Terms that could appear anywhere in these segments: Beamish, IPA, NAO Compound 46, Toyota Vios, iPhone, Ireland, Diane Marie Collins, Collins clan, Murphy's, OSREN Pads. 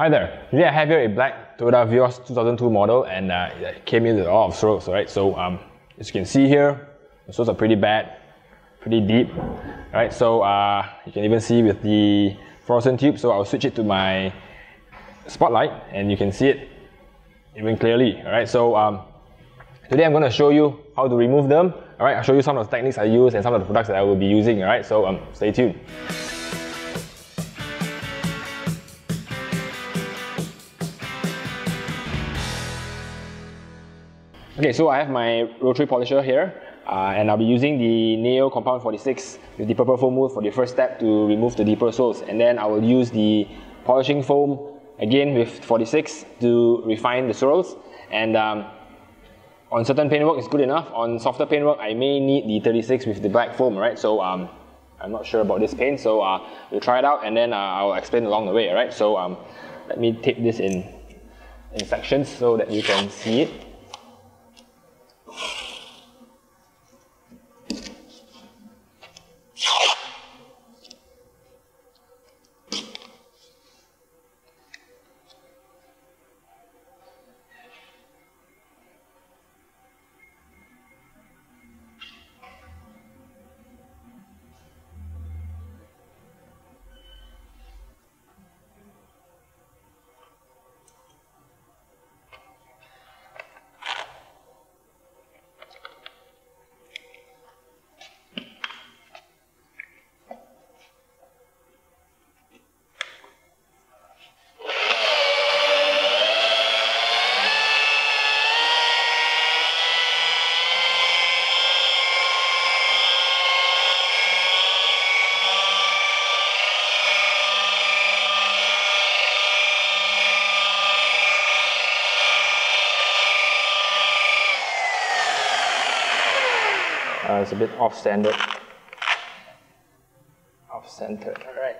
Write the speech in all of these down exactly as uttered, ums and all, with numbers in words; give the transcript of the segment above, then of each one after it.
Hi there, today I have here a black Toyota Vios two thousand two model, and uh, it came in with a lot of strokes, right? So um, as you can see here, the strokes are pretty bad, pretty deep, right? So uh, you can even see with the fluorescent tube, so I'll switch it to my spotlight and you can see it even clearly, all right? So um, today I'm going to show you how to remove them, all right? I'll show you some of the techniques I use and some of the products that I will be using, all right? So um, stay tuned. Okay, so I have my rotary polisher here, uh, and I'll be using the N A O Compound forty-six with the purple foam mold for the first step to remove the deeper soles, and then I will use the polishing foam again with forty-six to refine the swirls. And um, on certain paintwork it's good enough. On softer paintwork I may need the thirty-six with the black foam, right? So um, I'm not sure about this paint, so uh, we'll try it out and then uh, I'll explain along the way, alright? So um, let me tape this in, in sections so that you can see it. Uh, it's a bit off standard, off centered. All right.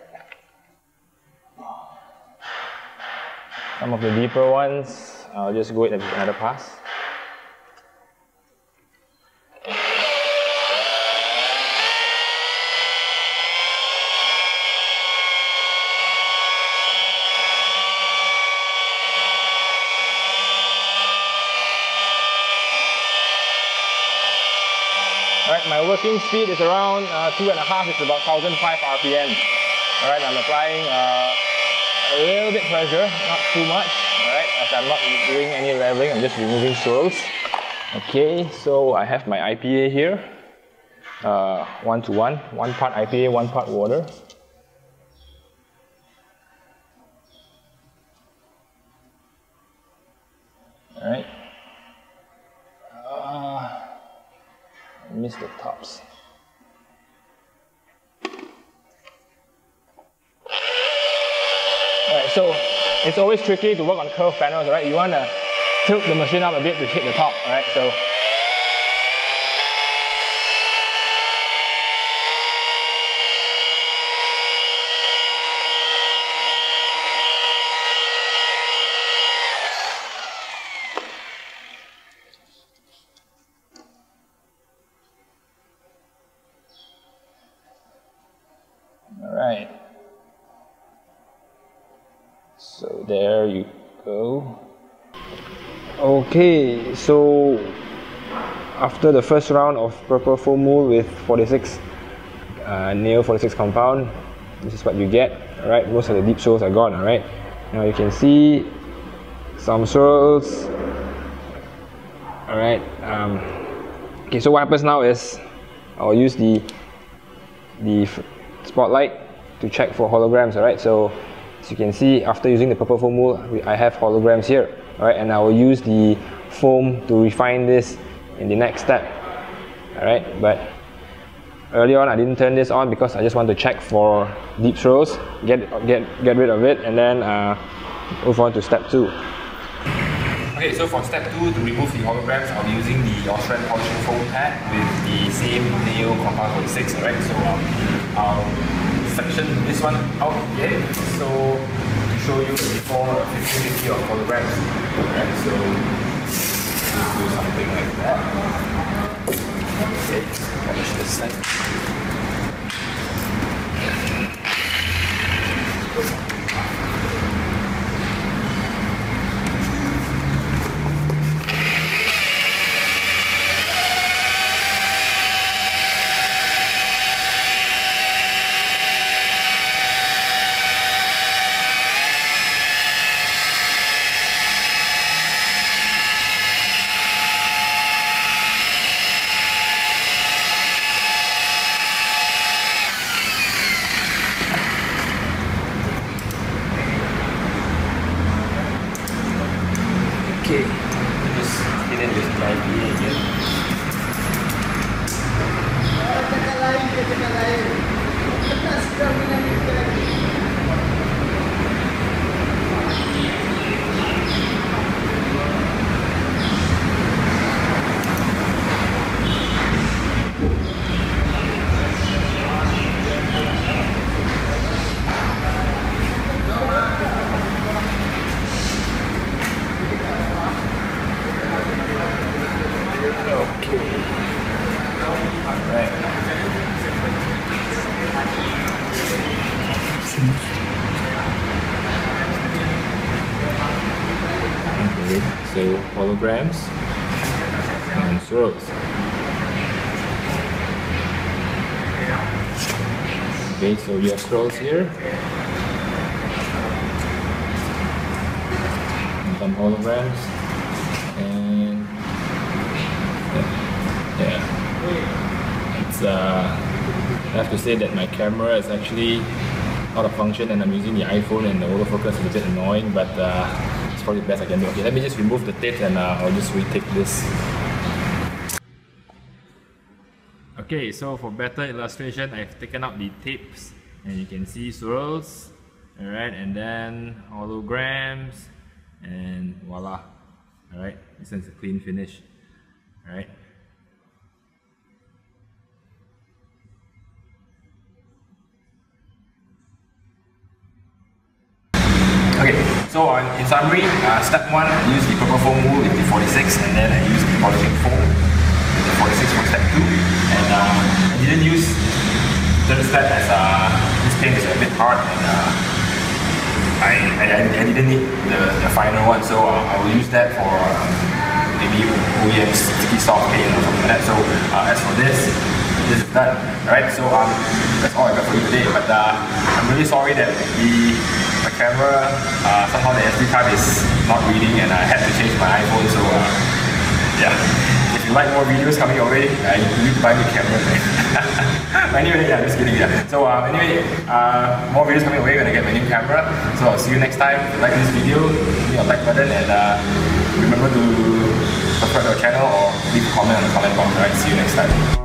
Some of the deeper ones, I'll just go with another pass. Alright, my working speed is around uh, two and a half. It's about one thousand five R P M. Alright, I'm applying uh, a little bit pressure, not too much. Alright, as I'm not doing any leveling, I'm just removing swirls. Okay, so I have my I P A here, uh, one to one, one part I P A, one part water. Alright. Miss the tops. Alright, so it's always tricky to work on curved panels, alright? You want to tilt the machine up a bit to hit the top, alright? So alright, so there you go. Okay, so after the first round of purple foam mold with forty-six uh, N A O forty-six compound, this is what you get. Alright, most of the deep swirls are gone. Alright, now you can see some swirls. Alright, um, okay, so what happens now is I'll use the the spotlight to check for holograms, alright? So as you can see, after using the purple foam mold, I have holograms here, alright? And I will use the foam to refine this in the next step, alright? But earlier on, I didn't turn this on because I just want to check for deep swirls, get get get rid of it, and then uh, move on to step two. Okay, so for step two, to remove the holograms, I'll be using the OSREN polishing foam pad with the same N A O Compound forty-six, alright? So um, I'll section this one out here, so to show you the before fifty fifty of holograms, alright? So just do something like that. Okay, polish this side. it, so holograms and swirls. Okay, so you have swirls here, and some holograms, and yeah, yeah. It's uh. I have to say that my camera is actually out of function and I'm using the iPhone and the autofocus is a bit annoying, but uh, it's probably the best I can do. Okay, let me just remove the tape and uh, I'll just retake this. Okay, so for better illustration, I've taken out the tapes and you can see swirls, alright, and then holograms, and voila. Alright, this is a clean finish. Alright. Okay, so on, in summary, uh, step one, use the purple foam wool in the forty-six, and then I used the polishing foam in the forty-six for step two. And uh, I didn't use the third step as uh, this paint is a bit hard, and uh, I, I, I didn't need the, the final one, so uh, I will use that for um, maybe O E M sticky soft paint or something like that. So uh, as for this, this is done. Alright, so um, that's all I got for you today, but uh, I'm really sorry that the my camera, uh, somehow the S D card is not reading and I had to change my iPhone, so uh, yeah. If you like more videos coming your way, uh, you need to buy me a camera. Anyway, yeah, I'm just kidding, yeah. So uh, anyway, uh, more videos coming your way when I get my new camera. So I'll see you next time. Like this video, hit your like button, and uh, remember to subscribe to our channel or leave a comment on the comment box. Alright, see you next time.